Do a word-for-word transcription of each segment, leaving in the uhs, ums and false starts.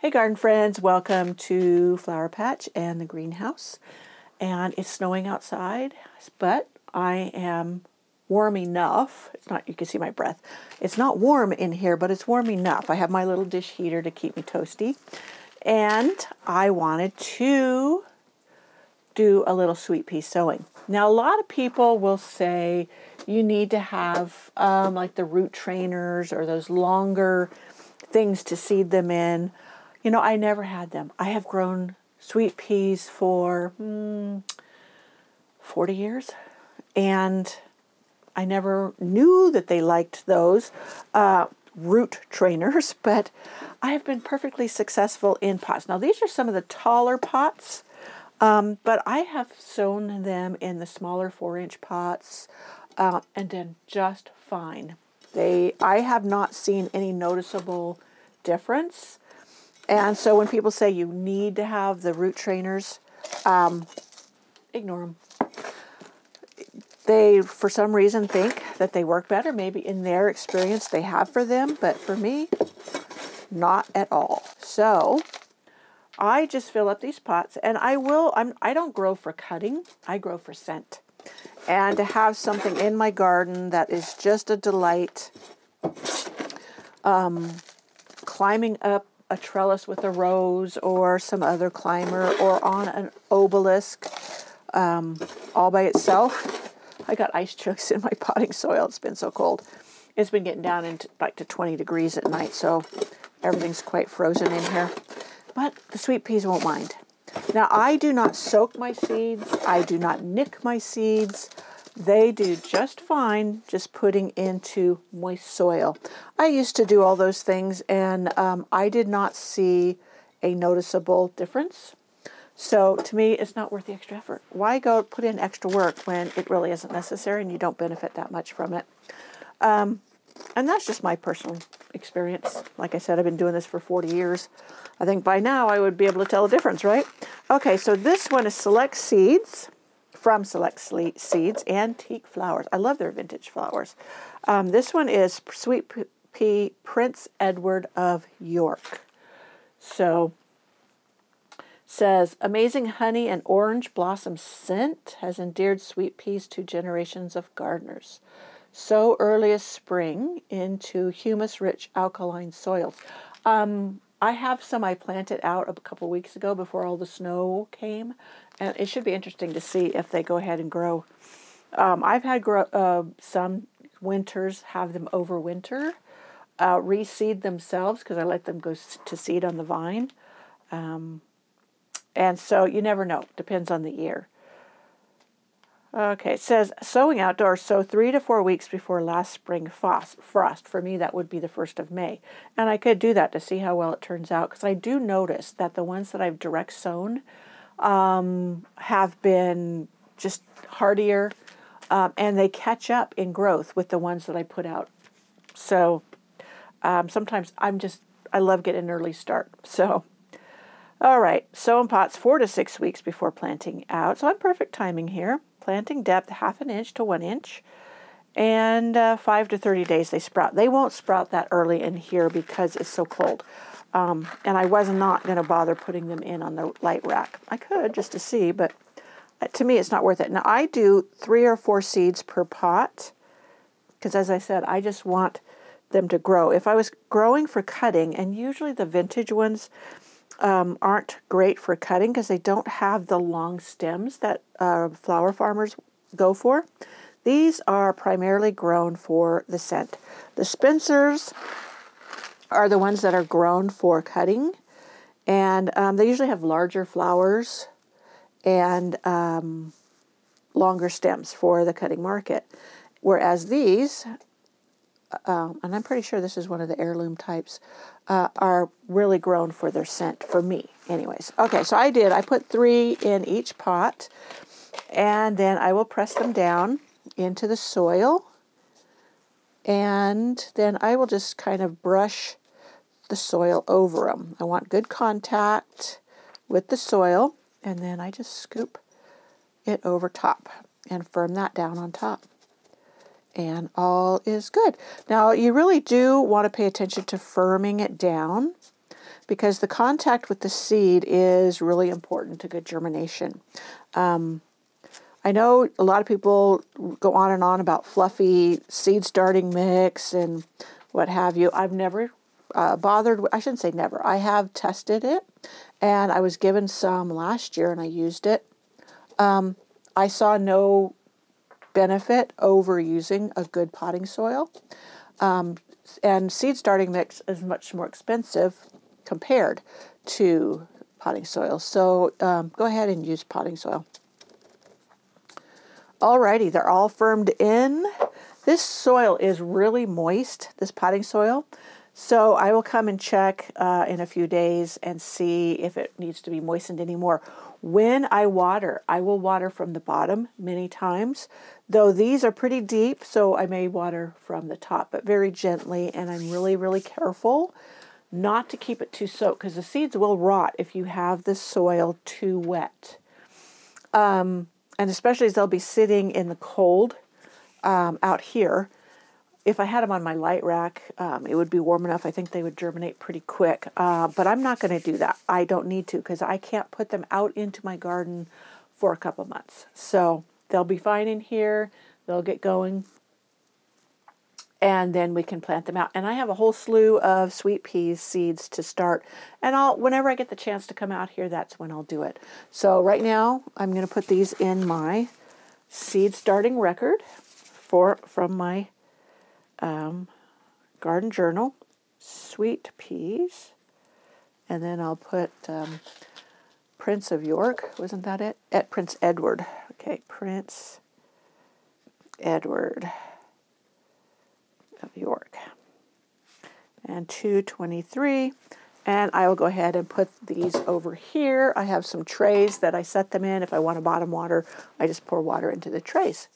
Hey garden friends, welcome to Flower Patch and the greenhouse. And it's snowing outside, but I am warm enough. It's not, you can see my breath. It's not warm in here, but it's warm enough. I have my little dish heater to keep me toasty. And I wanted to do a little sweet pea sowing. Now, a lot of people will say you need to have um, like the root trainers or those longer things to seed them in. You know, I never had them. I have grown sweet peas for hmm, forty years, and I never knew that they liked those uh, root trainers, but I have been perfectly successful in pots. Now, these are some of the taller pots, um, but I have sown them in the smaller four-inch pots uh, and done just fine. They, I have not seen any noticeable difference. And so when people say you need to have the root trainers, um, ignore them. They, for some reason, think that they work better. Maybe in their experience they have for them, but for me, not at all. So I just fill up these pots, and I will, I'm, I don't grow for cutting, I grow for scent. And to have something in my garden that is just a delight, um, climbing up a trellis with a rose or some other climber or on an obelisk um, all by itself. I got ice chunks in my potting soil. It's been so cold. It's been getting down into like to twenty degrees at night, so everything's quite frozen in here. But the sweet peas won't mind. Now, I do not soak my seeds. I do not nick my seeds. They do just fine just putting into moist soil. I used to do all those things, and um, I did not see a noticeable difference. So to me, it's not worth the extra effort. Why go put in extra work when it really isn't necessary and you don't benefit that much from it? Um, and that's just my personal experience. Like I said, I've been doing this for forty years. I think by now I would be able to tell the difference, right? Okay, so this one is Select Seeds. From Select Seeds, Antique Flowers. I love their vintage flowers. Um, this one is Sweet Pea Prince Edward of York. So, says, amazing honey and orange blossom scent has endeared sweet peas to generations of gardeners. So early as spring into humus-rich alkaline soils. Um, I have some I planted out a couple weeks ago before all the snow came, and it should be interesting to see if they go ahead and grow. Um, I've had grow, uh, some winters have them overwinter, uh, reseed themselves because I let them go to seed on the vine. Um, and so you never know. Depends on the year. Okay, it says, sowing outdoors, sow three to four weeks before last spring frost. For me, that would be the first of May. And I could do that to see how well it turns out, because I do notice that the ones that I've direct sown um, have been just hardier, um, and they catch up in growth with the ones that I put out. So um, sometimes I'm just, I love getting an early start. So, all right, sow in pots four to six weeks before planting out. So I'm perfect timing here. Planting depth half an inch to one inch, and uh, five to thirty days they sprout. They won't sprout that early in here because it's so cold, um, and I was not going to bother putting them in on the light rack. I could just to see, but to me it's not worth it. Now, I do three or four seeds per pot because, as I said, I just want them to grow. If I was growing for cutting, and usually the vintage ones Um, aren't great for cutting because they don't have the long stems that uh, flower farmers go for. These are primarily grown for the scent. The Spencers are the ones that are grown for cutting, and um, they usually have larger flowers and um, longer stems for the cutting market. Whereas these, Um, and I'm pretty sure this is one of the heirloom types, uh, are really grown for their scent, for me anyways. Okay, so I did. I put three in each pot, and then I will press them down into the soil, and then I will just kind of brush the soil over them. I want good contact with the soil, and then I just scoop it over top and firm that down on top. And all is good. Now, you really do want to pay attention to firming it down because the contact with the seed is really important to good germination. Um, I know a lot of people go on and on about fluffy seed starting mix and what have you. I've never uh, bothered, I shouldn't say never, I have tested it, and I was given some last year and I used it. Um, I saw no benefit over using a good potting soil. Um, and seed starting mix is much more expensive compared to potting soil. So um, go ahead and use potting soil. Alrighty, they're all firmed in. This soil is really moist, this potting soil. So I will come and check uh, in a few days and see if it needs to be moistened anymore. When I water, I will water from the bottom many times, though these are pretty deep, so I may water from the top, but very gently, and I'm really, really careful not to keep it too soaked, because the seeds will rot if you have the soil too wet. Um, and especially as they'll be sitting in the cold um, out here. If I had them on my light rack, um, it would be warm enough. I think they would germinate pretty quick, uh, but I'm not going to do that. I don't need to, because I can't put them out into my garden for a couple months. So they'll be fine in here. They'll get going, and then we can plant them out. And I have a whole slew of sweet pea seeds to start, and I'll, whenever I get the chance to come out here, that's when I'll do it. So right now, I'm going to put these in my seed starting record for from my Um, garden journal, sweet peas, and then I'll put um, Prince of York, wasn't that it? At Prince Edward. Okay, Prince Edward of York, and two twenty-three, and I will go ahead and put these over here. I have some trays that I set them in. If I want to bottom water, I just pour water into the trays.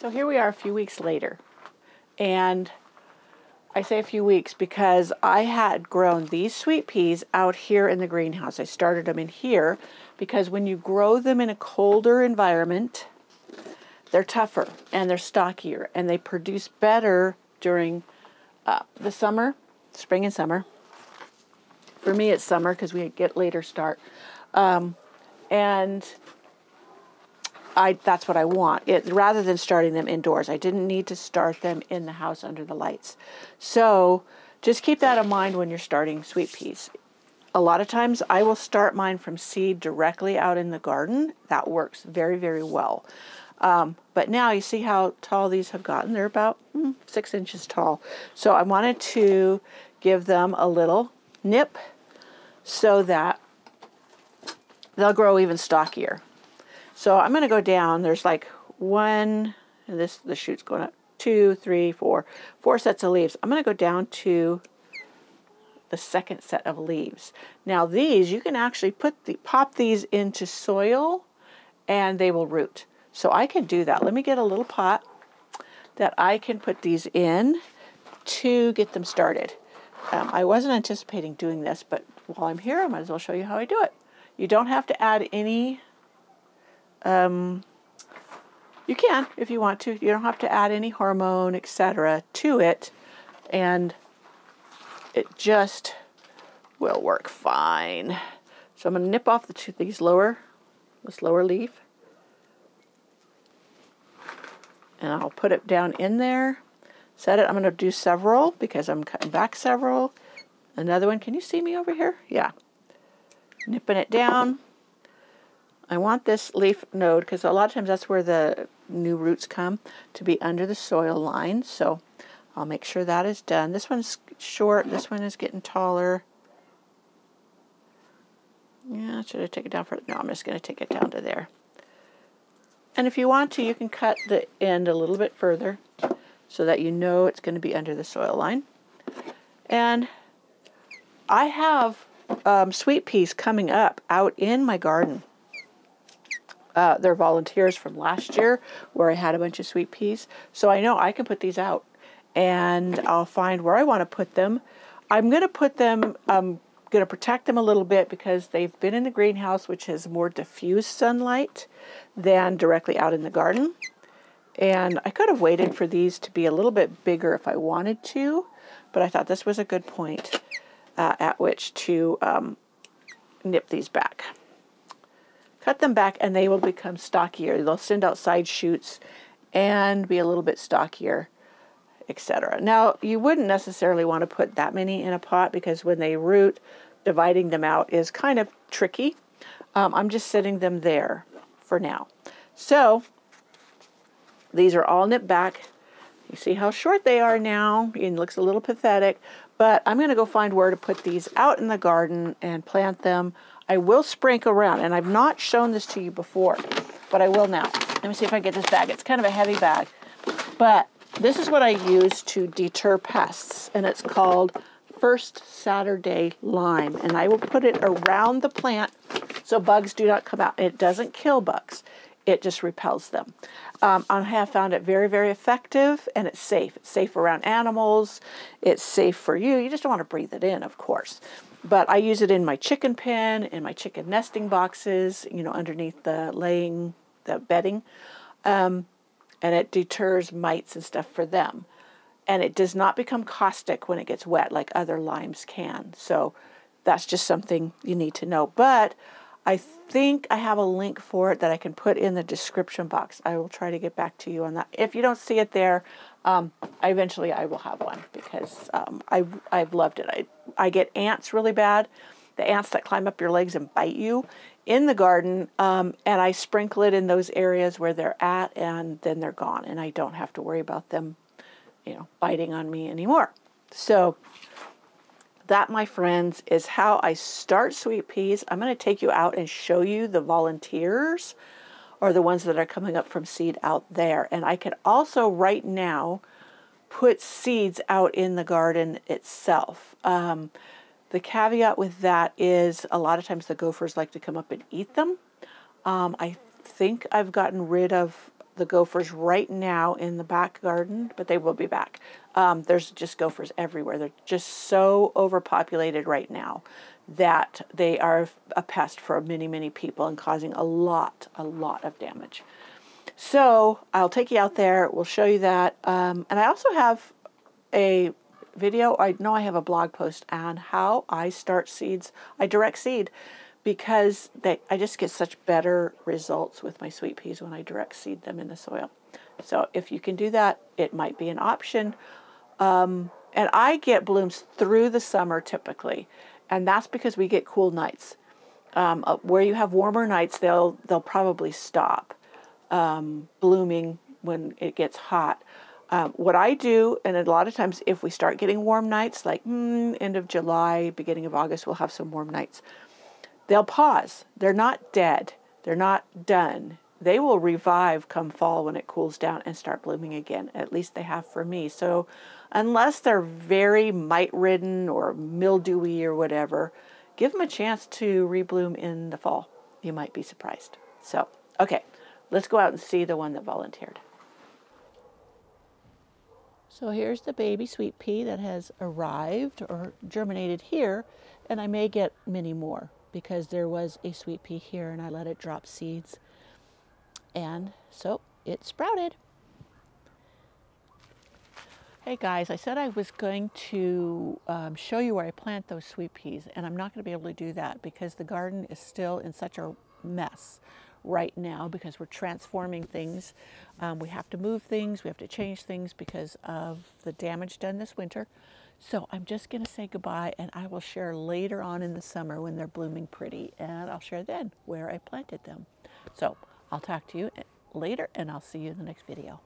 So here we are a few weeks later, and I say a few weeks because I had grown these sweet peas out here in the greenhouse. I started them in here because when you grow them in a colder environment, they're tougher and they're stockier, and they produce better during uh, the summer, spring and summer. For me, it's summer because we get later start. Um, and I, that's what I want, it, rather than starting them indoors. I didn't need to start them in the house under the lights. So just keep that in mind when you're starting sweet peas. A lot of times I will start mine from seed directly out in the garden. That works very, very well. Um, but now you see how tall these have gotten. They're about mm, six inches tall. So I wanted to give them a little nip so that they'll grow even stockier. So I'm going to go down. There's like one, and this, the shoot's going up, two, three, four, four sets of leaves. I'm going to go down to the second set of leaves. Now these, you can actually put the, pop these into soil and they will root. So I can do that. Let me get a little pot that I can put these in to get them started. Um, I wasn't anticipating doing this, but while I'm here, I might as well show you how I do it. You don't have to add any Um, you can if you want to. You don't have to add any hormone, et cetera to it, and it just will work fine. So I'm going to nip off the two, these lower, this lower leaf, and I'll put it down in there. Set it. I'm going to do several because I'm cutting back several. Another one. Can you see me over here? Yeah. Nipping it down. I want this leaf node, because a lot of times that's where the new roots come, to be under the soil line. So I'll make sure that is done. This one's short. This one is getting taller. Yeah, should I take it down for? No, I'm just going to take it down to there. And if you want to, you can cut the end a little bit further so that you know it's going to be under the soil line. And I have um, sweet peas coming up out in my garden. Uh, they're volunteers from last year where I had a bunch of sweet peas. So I know I can put these out, and I'll find where I want to put them. I'm going to put them, I'm going to protect them a little bit because they've been in the greenhouse, which has more diffused sunlight than directly out in the garden. And I could have waited for these to be a little bit bigger if I wanted to, but I thought this was a good point uh, at which to um, nip these back. Cut them back and they will become stockier. They'll send out side shoots and be a little bit stockier, et cetera. Now, you wouldn't necessarily want to put that many in a pot because when they root, dividing them out is kind of tricky. Um, I'm just setting them there for now. So, these are all nipped back. You see how short they are now. It looks a little pathetic, but I'm going to go find where to put these out in the garden and plant them. I will sprinkle around, and I've not shown this to you before, but I will now. Let me see if I get this bag. It's kind of a heavy bag, but this is what I use to deter pests, and it's called First Saturday Lime, and I will put it around the plant so bugs do not come out. It doesn't kill bugs. It just repels them. Um, I have found it very, very effective, and it's safe. It's safe around animals. It's safe for you. You just don't want to breathe it in, of course. But I use it in my chicken pen, in my chicken nesting boxes, you know, underneath the laying, the bedding. Um, and it deters mites and stuff for them. And it does not become caustic when it gets wet like other limes can. So that's just something you need to know. But I think I have a link for it that I can put in the description box. I will try to get back to you on that. If you don't see it there, um, eventually I will have one because um, I, I've loved it. I, I get ants really bad, the ants that climb up your legs and bite you in the garden, um, and I sprinkle it in those areas where they're at, and then they're gone, and I don't have to worry about them, you know, biting on me anymore. So that, my friends, is how I start sweet peas. I'm going to take you out and show you the volunteers, or the ones that are coming up from seed out there. And I could also right now put seeds out in the garden itself. Um, the caveat with that is a lot of times the gophers like to come up and eat them. Um, I think I've gotten rid of the gophers right now in the back garden, but they will be back. Um, there's just gophers everywhere. They're just so overpopulated right now that they are a pest for many, many people and causing a lot, a lot of damage. So I'll take you out there. We'll show you that. Um, and I also have a video. I know I have a blog post on how I start seeds. I direct seed, because they, I just get such better results with my sweet peas when I direct seed them in the soil. So if you can do that, it might be an option. Um, and I get blooms through the summer typically, and that's because we get cool nights. Um, where you have warmer nights, they'll, they'll probably stop um, blooming when it gets hot. Um, what I do, and a lot of times if we start getting warm nights, like mm, end of July, beginning of August, we'll have some warm nights. They'll pause. They're not dead. They're not done. They will revive come fall when it cools down and start blooming again. At least they have for me. So unless they're very mite-ridden or mildewy or whatever, give them a chance to rebloom in the fall. You might be surprised. So, okay, let's go out and see the one that volunteered. So here's the baby sweet pea that has arrived or germinated here, and I may get many more, because there was a sweet pea here and I let it drop seeds, and so it sprouted. Hey guys, I said I was going to um, show you where I plant those sweet peas, and I'm not going to be able to do that because the garden is still in such a mess right now because we're transforming things. Um, we have to move things, we have to change things because of the damage done this winter. So I'm just going to say goodbye, and I will share later on in the summer when they're blooming pretty, and I'll share then where I planted them. So I'll talk to you later, and I'll see you in the next video.